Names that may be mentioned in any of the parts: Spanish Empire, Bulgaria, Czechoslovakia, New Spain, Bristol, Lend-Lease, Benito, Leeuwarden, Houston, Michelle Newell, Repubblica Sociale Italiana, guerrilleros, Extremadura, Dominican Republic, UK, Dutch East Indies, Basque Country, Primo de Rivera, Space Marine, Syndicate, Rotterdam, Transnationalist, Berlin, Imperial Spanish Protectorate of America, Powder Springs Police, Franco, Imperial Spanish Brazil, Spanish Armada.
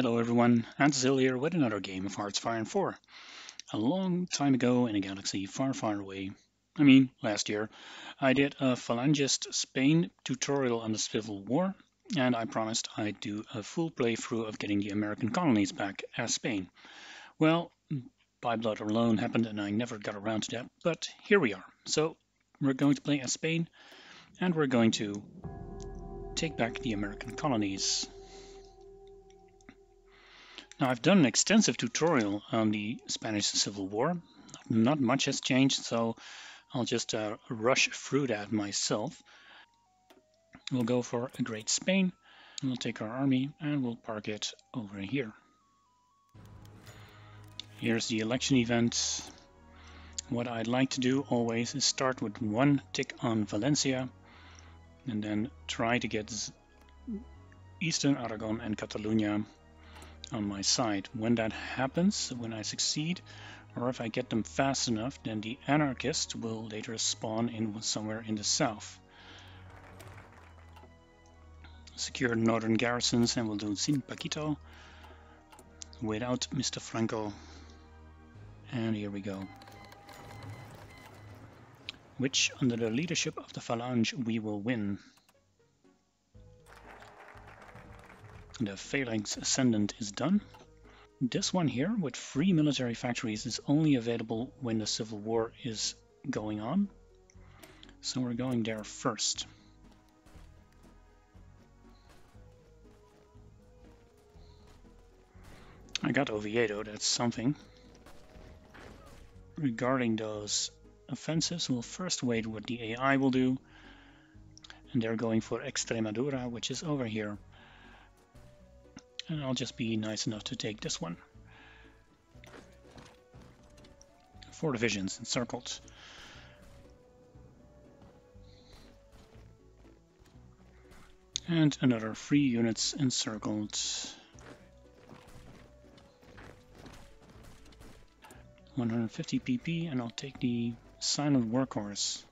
Hello everyone, Antasil here with another game of Hearts of Iron 4. A long time ago in a galaxy far, far away, last year, I did a Phalangist Spain tutorial on the Civil War, and I promised I'd do a full playthrough of getting the American colonies back as Spain. Well, by blood alone happened and I never got around to that, but here we are. So, we're going to play as Spain, and we're going to take back the American colonies. Now, I've done an extensive tutorial on the Spanish Civil War. Not much has changed, so I'll just rush through that myself. We'll go for a Great Spain, and we'll take our army and we'll park it over here. Here's the election event. What I'd like to do always is start with one tick on Valencia and then try to get Eastern Aragon and Catalonia on my side. When that happens, when I succeed, or if I get them fast enough, then the anarchists will later spawn in somewhere in the south. Secure northern garrisons, and we'll do Sin Paquito without Mr. Franco. And here we go. Which, under the leadership of the Falange, we will win. The Phalanx Ascendant is done. This one here, with 3 military factories, is only available when the Civil War is going on. So we're going there first. I got Oviedo, that's something. Regarding those offensives, we'll first wait what the AI will do. And they're going for Extremadura, which is over here. And I'll just be nice enough to take this one. 4 divisions encircled. And another 3 units encircled. 150 PP, and I'll take the silent workhorse.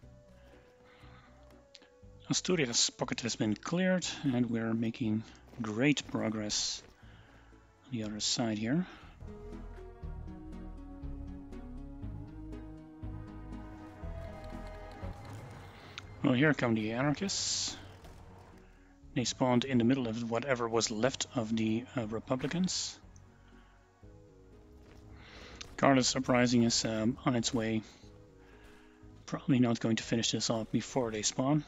Asturias pocket has been cleared, and we're making great progress on the other side here. Well, here come the anarchists. They spawned in the middle of whatever was left of the Republicans. Carlist uprising is on its way. Probably not going to finish this off before they spawn.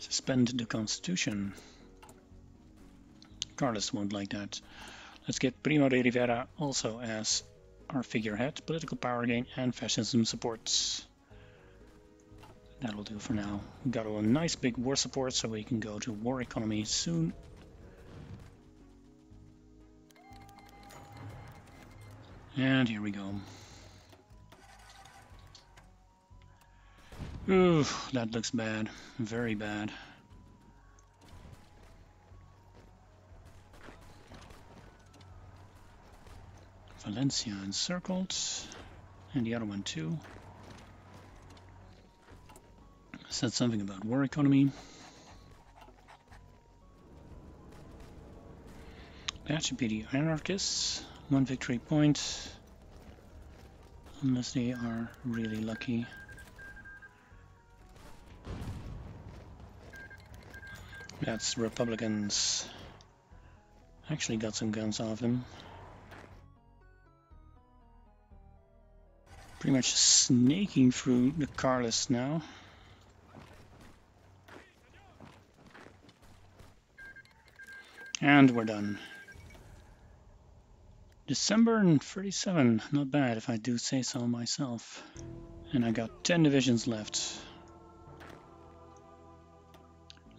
Suspend the Constitution. Carlist won't like that. Let's get Primo de Rivera also as our figurehead. Political power gain and fascism supports. That'll do for now. We got a nice big war support, so we can go to war economy soon. And here we go. Ooh, that looks bad. Very bad. Valencia encircled, and the other one too. Said something about war economy. That should be the anarchists. 1 victory point, unless they are really lucky. That's Republicans. Actually got some guns off them. Pretty much snaking through the Carlists now. And we're done. December 37, not bad if I do say so myself. And I got 10 divisions left.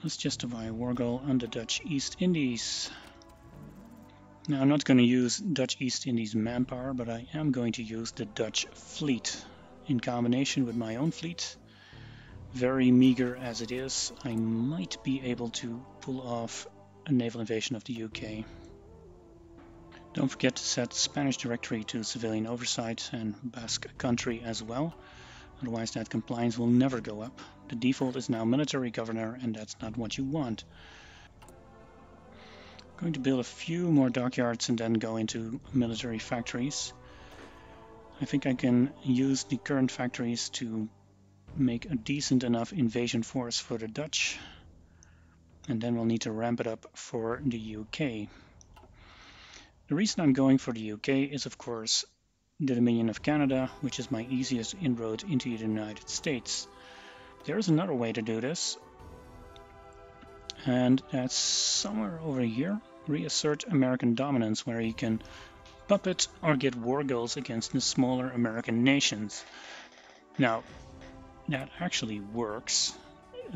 Let's justify a war goal on the Dutch East Indies. Now, I'm not going to use Dutch East Indies manpower, but I am going to use the Dutch fleet in combination with my own fleet. Very meager as it is, I might be able to pull off a naval invasion of the UK. Don't forget to set Spanish Directory to civilian oversight and Basque Country as well, otherwise that compliance will never go up. The default is now military governor, and that's not what you want. I'm going to build a few more dockyards and then go into military factories. I think I can use the current factories to make a decent enough invasion force for the Dutch, and then we'll need to ramp it up for the UK. The reason I'm going for the UK is, of course, the Dominion of Canada, which is my easiest inroad into the United States. There is another way to do this, and that's somewhere over here. Reassert American dominance, where you can puppet or get war goals against the smaller American nations. Now, that actually works.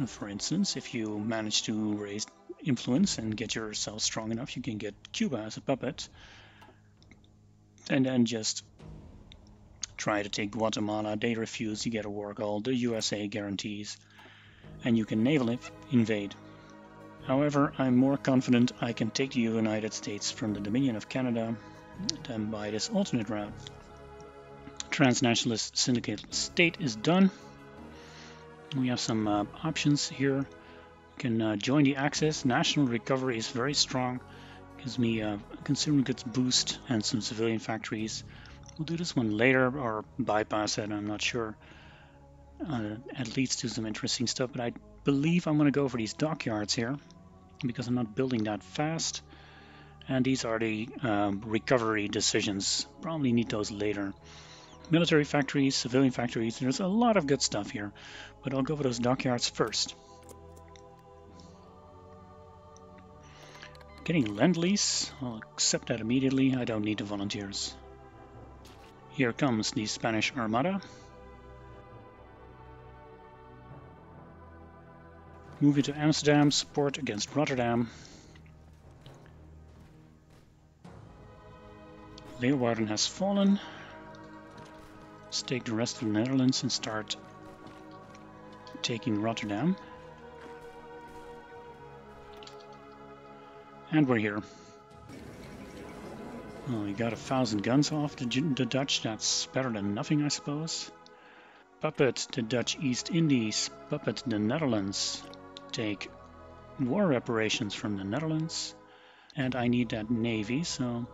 For instance, if you manage to raise influence and get yourself strong enough, you can get Cuba as a puppet, and then just try to take Guatemala. They refuse to get a war goal. The USA guarantees, and you can naval invade. However, I'm more confident I can take the United States from the Dominion of Canada than by this alternate route. Transnationalist syndicate state is done. We have some options here. You can join the Axis. National recovery is very strong. Gives me a consumer goods boost and some civilian factories. We'll do this one later or bypass it, I'm not sure. It leads to some interesting stuff, but I believe I'm going to go for these dockyards here because I'm not building that fast. And these are the recovery decisions. Probably need those later. Military factories, civilian factories, there's a lot of good stuff here, but I'll go for those dockyards first. Getting Lend-Lease, I'll accept that immediately, I don't need the volunteers. Here comes the Spanish Armada. Moving to Amsterdam, support against Rotterdam. Leeuwarden has fallen. Let's take the rest of the Netherlands and start taking Rotterdam. And we're here. Well, we got 1,000 guns off the Dutch. That's better than nothing, I suppose. Puppet the Dutch East Indies. Puppet the Netherlands. Take war reparations from the Netherlands. And I need that navy, so...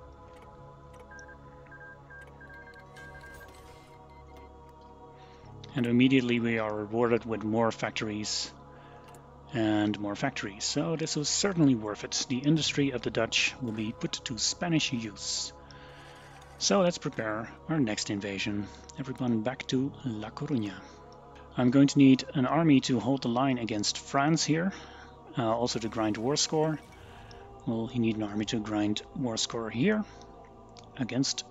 And immediately we are rewarded with more factories and more factories. So this was certainly worth it. The industry of the Dutch will be put to Spanish use. So let's prepare our next invasion. Everyone back to La Coruña. I'm going to need an army to hold the line against France here. Also to grind war score. Well, you need an army to grind war score here against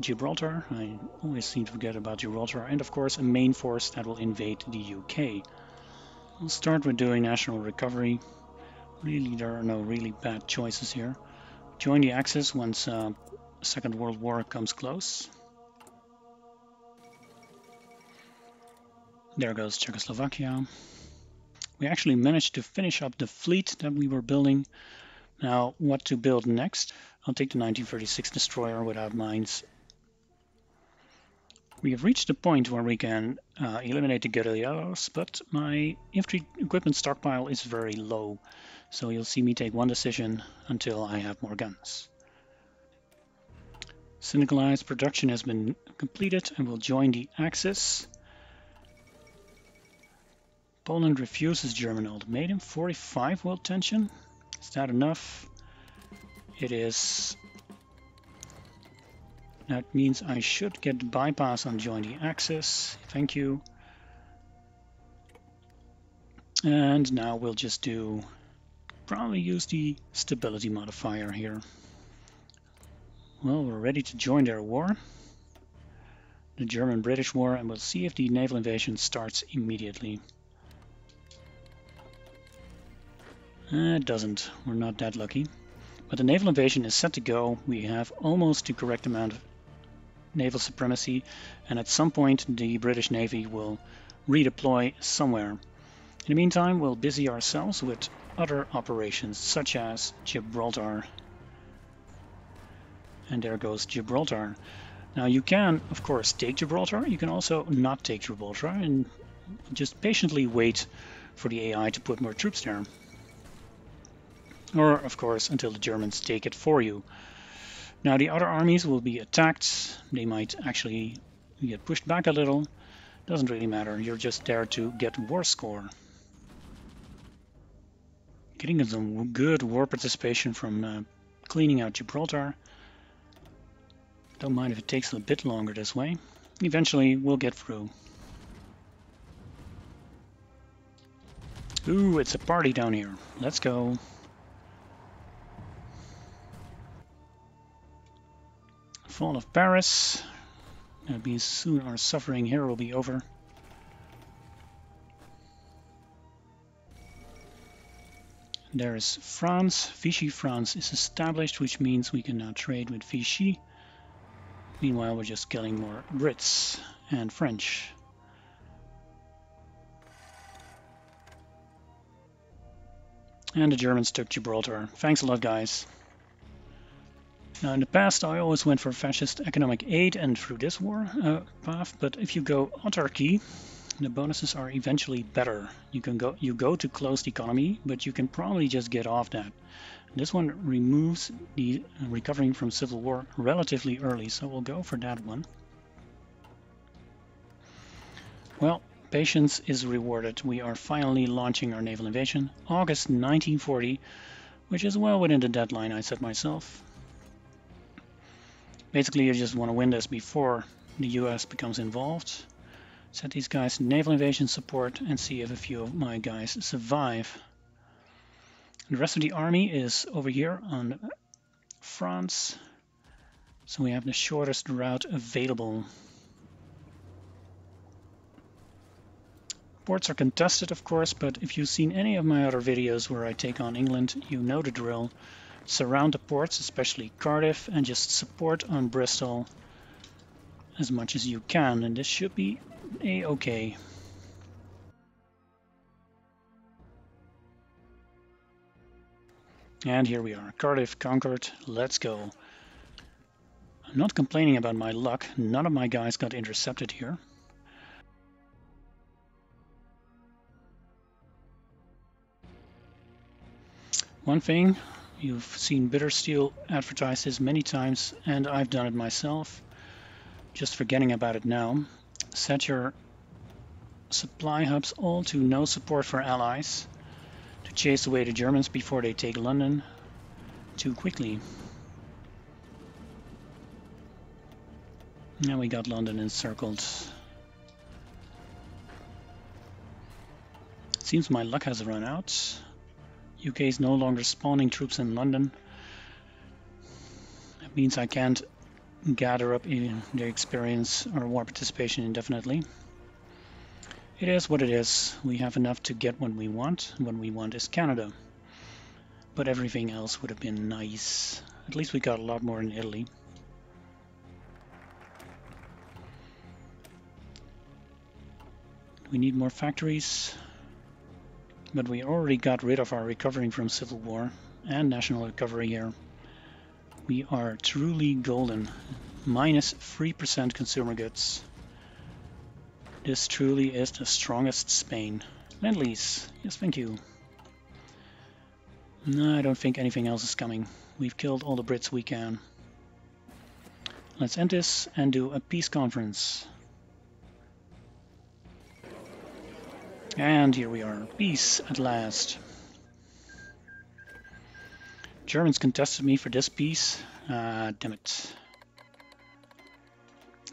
Gibraltar. I always seem to forget about Gibraltar, and of course a main force that will invade the UK. We'll start with doing national recovery. Really, there are no really bad choices here. Join the Axis once Second World War comes close. There goes Czechoslovakia. We actually managed to finish up the fleet that we were building. Now, what to build next? I'll take the 1936 destroyer without mines. We have reached the point where we can eliminate the guerrilleros, but my infantry equipment stockpile is very low, so you'll see me take one decision until I have more guns. Syndicalized production has been completed and will join the Axis. Poland refuses German ultimatum. 45 world tension. Is that enough? It is. That means I should get the bypass on join the Axis. Thank you. And now we'll just do, probably use the stability modifier here. Well, we're ready to join their war, the German-British war, and we'll see if the naval invasion starts immediately. It doesn't. We're not that lucky. But the naval invasion is set to go. We have almost the correct amount of naval supremacy, and at some point the British Navy will redeploy somewhere. In the meantime, we'll busy ourselves with other operations, such as Gibraltar. And there goes Gibraltar. Now you can, of course, take Gibraltar. You can also not take Gibraltar and just patiently wait for the AI to put more troops there. or of course until the Germans take it for you. Now the other armies will be attacked, they might actually get pushed back a little, doesn't really matter, you're just there to get war score. Getting some good war participation from cleaning out Gibraltar. Don't mind if it takes a bit longer this way, eventually we'll get through. Ooh, it's a party down here, let's go. Fall of Paris. That means soon our suffering here will be over. There is France. Vichy France is established, which means we can now trade with Vichy. Meanwhile, we're just killing more Brits and French. And the Germans took Gibraltar. Thanks a lot, guys. Now in the past I always went for fascist economic aid and through this war path, but if you go autarky, the bonuses are eventually better. You go to closed economy, but you can probably just get off that. This one removes the recovering from civil war relatively early, so we'll go for that one. Well, patience is rewarded. We are finally launching our naval invasion, August 1940, which is well within the deadline I set myself. Basically, you just want to win this before the US becomes involved. Set these guys naval invasion support and see if a few of my guys survive. The rest of the army is over here on France. So we have the shortest route available. Ports are contested, of course, but if you've seen any of my other videos where I take on England, you know the drill. Surround the ports, especially Cardiff, and just support on Bristol as much as you can, and this should be a-okay. And here we are, Cardiff conquered, let's go. I'm not complaining about my luck, none of my guys got intercepted here. One thing, you've seen Bittersteel advertised this many times, and I've done it myself. Just forgetting about it now. Set your supply hubs all to no support for allies to chase away the Germans before they take London too quickly. Now we got London encircled. It seems my luck has run out. UK is no longer spawning troops in London. That means I can't gather up their experience or war participation indefinitely. It is what it is. We have enough to get what we want. What we want is Canada. But everything else would have been nice. At least we got a lot more in Italy. We need more factories. But we already got rid of our recovering from civil war and national recovery here. We are truly golden. Minus 3% consumer goods. This truly is the strongest Spain. Land lease. Yes, thank you. No, I don't think anything else is coming. We've killed all the Brits we can. Let's end this and do a peace conference. And here we are, peace at last. Germans contested me for this peace. Damn it.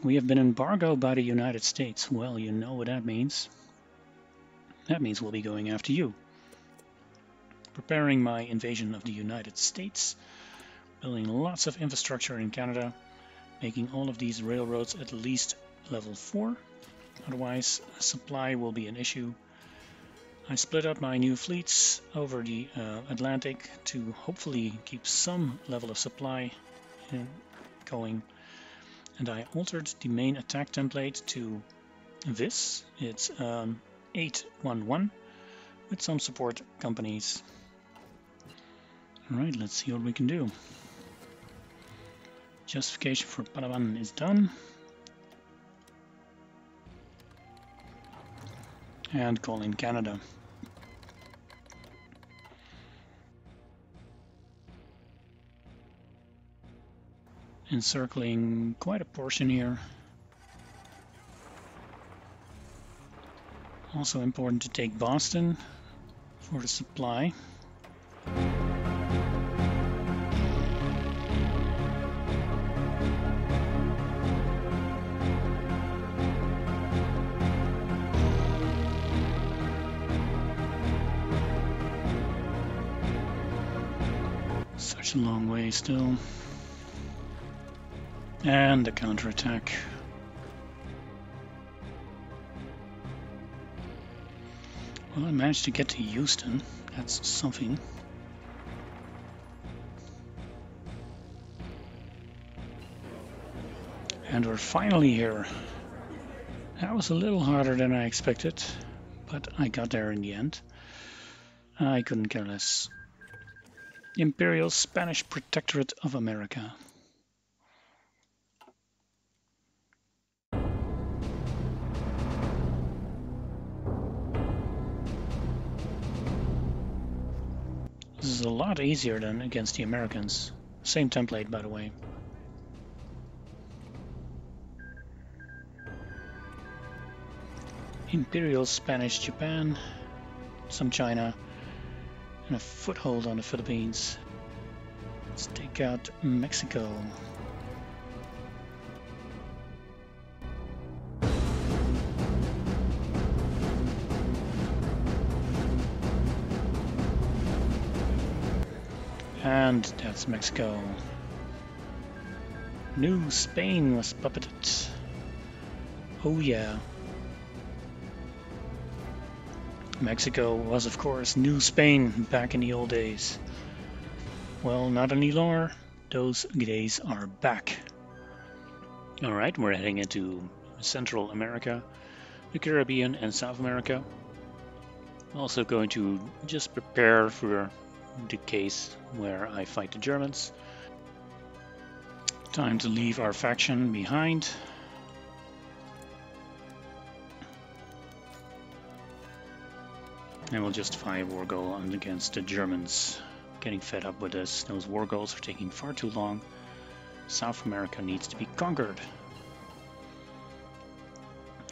We have been embargoed by the United States. Well, you know what that means. That means we'll be going after you. Preparing my invasion of the United States. Building lots of infrastructure in Canada. Making all of these railroads at least level 4. Otherwise, supply will be an issue. I split up my new fleets over the Atlantic to hopefully keep some level of supply going. And I altered the main attack template to this. It's 811 with some support companies. Alright, let's see what we can do. Justification for Palawan is done. And call in Canada. encircling quite a portion here. Also important to take Boston for the supply. Such a long way still. And the counterattack. Well, I managed to get to Houston. That's something. And we're finally here. That was a little harder than I expected, but I got there in the end. I couldn't care less. Imperial Spanish Protectorate of America. This is a lot easier than against the Americans. Same template, by the way. Imperial Spanish Japan, some China, and a foothold on the Philippines. Let's take out Mexico. And that's Mexico. New Spain was puppeted. Oh yeah. Mexico was, of course, New Spain back in the old days. Well, not any longer. Those days are back. Alright, we're heading into Central America, the Caribbean and South America. Also going to just prepare for the case where I fight the Germans. Time to leave our faction behind. And we'll justify a war goal against the Germans. Getting fed up with us. Those war goals are taking far too long. South America needs to be conquered.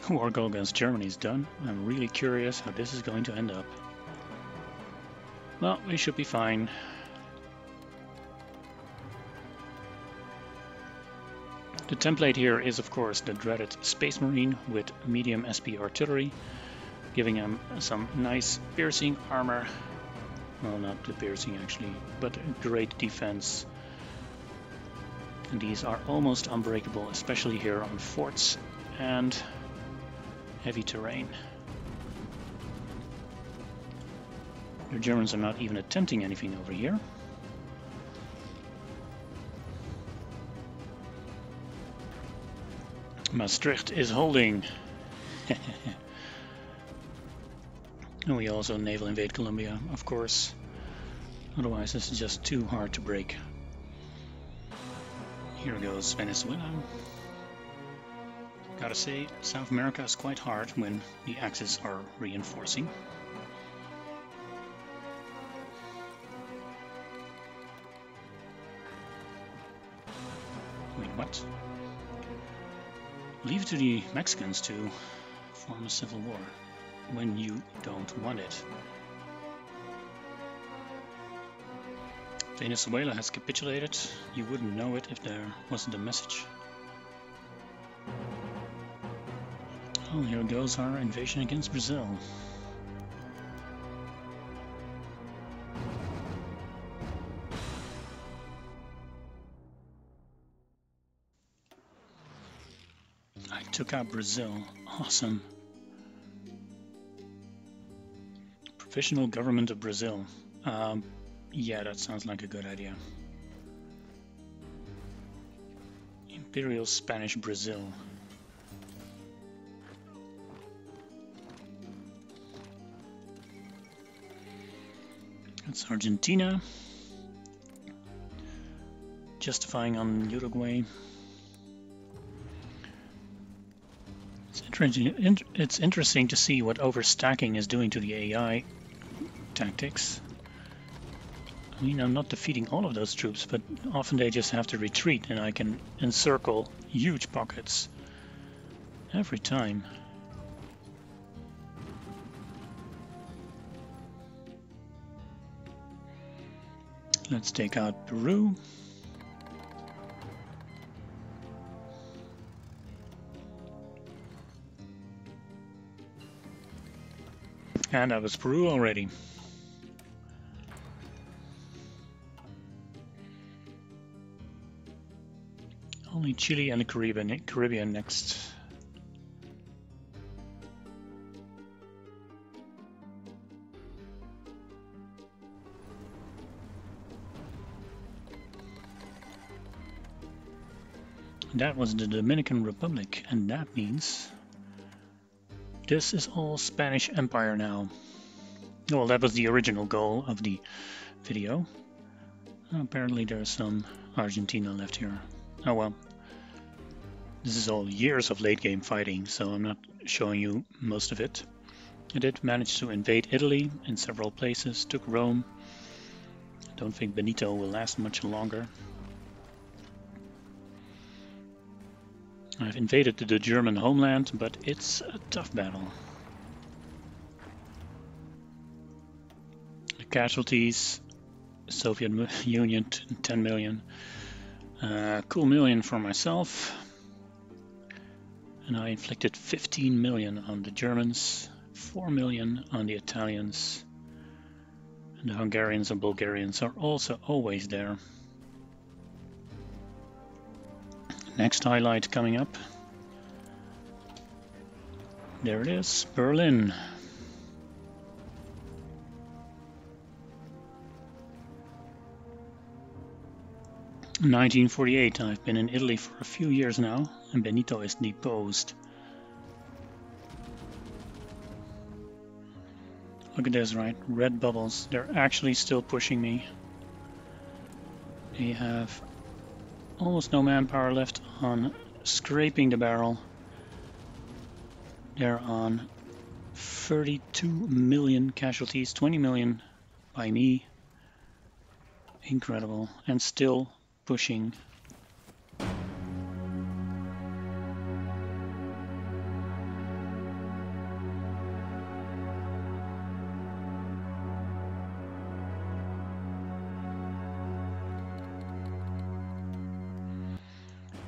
War goal against Germany is done. I'm really curious how this is going to end up. Well, we should be fine. The template here is, of course, the dreaded Space Marine with medium SP artillery, giving him some nice piercing armor. Well, not the piercing actually, but great defense. And these are almost unbreakable, especially here on forts and heavy terrain. The Germans are not even attempting anything over here. Maastricht is holding. And we also naval invade Colombia, of course. Otherwise, this is just too hard to break. Here goes Venezuela. Gotta say, South America is quite hard when the Axis are reinforcing. What? Leave it to the Mexicans to form a civil war when you don't want it. Venezuela has capitulated. You wouldn't know it if there wasn't a message. Oh, here goes our invasion against Brazil. Took out Brazil. Awesome. Provisional government of Brazil. Yeah, that sounds like a good idea. Imperial Spanish Brazil. That's Argentina. Justifying on Uruguay. It's interesting to see what overstacking is doing to the AI tactics. you know, not defeating all of those troops, but often they just have to retreat, and I can encircle huge pockets every time. Let's take out Peru. And that was Peru already. Only Chile and the Caribbean next. That was the Dominican Republic, and that means this is all Spanish Empire now. Well, that was the original goal of the video. Apparently there's some Argentina left here. Oh well. This is all years of late game fighting, so I'm not showing you most of it. I did manage to invade Italy in several places, took Rome. I don't think Benito will last much longer. I've invaded the German homeland, but it's a tough battle. The casualties, Soviet Union 10 million, cool million for myself, and I inflicted 15 million on the Germans, 4 million on the Italians, and the Hungarians and Bulgarians are also always there. Next highlight coming up. There it is, Berlin. In 1948, I've been in Italy for a few years now, and Benito is deposed. Look at this, right? Red bubbles. They're actually still pushing me. They have almost no manpower left on scraping the barrel. They're on 32 million casualties, 20 million by me. Incredible. And still pushing.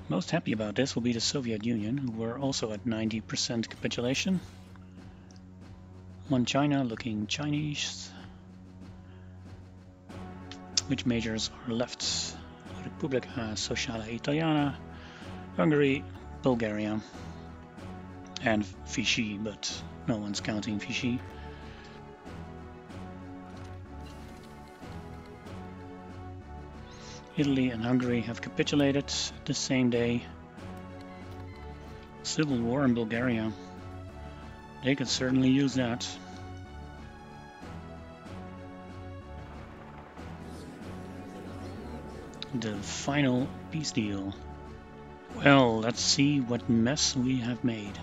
Most happy about this will be the Soviet Union, who were also at 90% capitulation. One China looking Chinese. Which majors are left? Repubblica Sociale Italiana, Hungary, Bulgaria, and Vichy, but no one's counting Vichy. Italy and Hungary have capitulated the same day. Civil war in Bulgaria. They could certainly use that. The final peace deal. Well, let's see what mess we have made.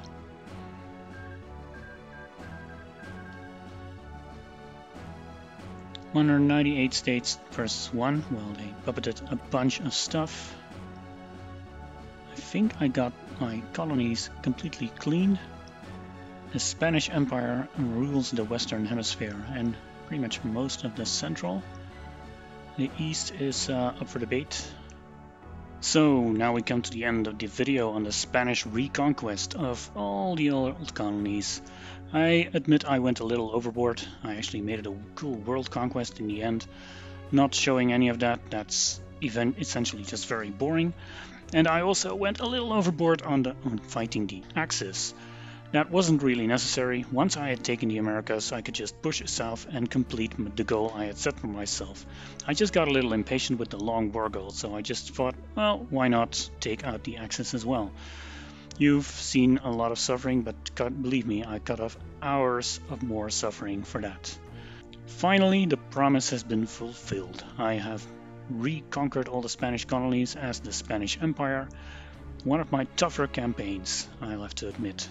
Under 98 states versus 1. Well, they puppeted a bunch of stuff. I think I got my colonies completely cleaned. The Spanish Empire rules the Western Hemisphere and pretty much most of the Central. The East is up for debate. So now we come to the end of the video on the Spanish reconquest of all the old colonies. I admit I went a little overboard. I actually made it a cool world conquest in the end. Not showing any of that, that's even essentially just very boring. And I also went a little overboard on fighting the Axis. That wasn't really necessary. Once I had taken the Americas, I could just push south and complete the goal I had set for myself. I just got a little impatient with the long war goal, so I just thought, well, why not take out the Axis as well? You've seen a lot of suffering, but believe me, I cut off hours of more suffering for that. Finally, the promise has been fulfilled. I have reconquered all the Spanish colonies as the Spanish Empire. One of my tougher campaigns, I'll have to admit.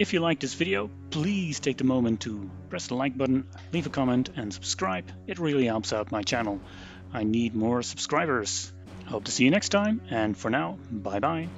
If you liked this video, please take the moment to press the like button, leave a comment and subscribe. It really helps out my channel. I need more subscribers. Hope to see you next time, and for now, bye bye.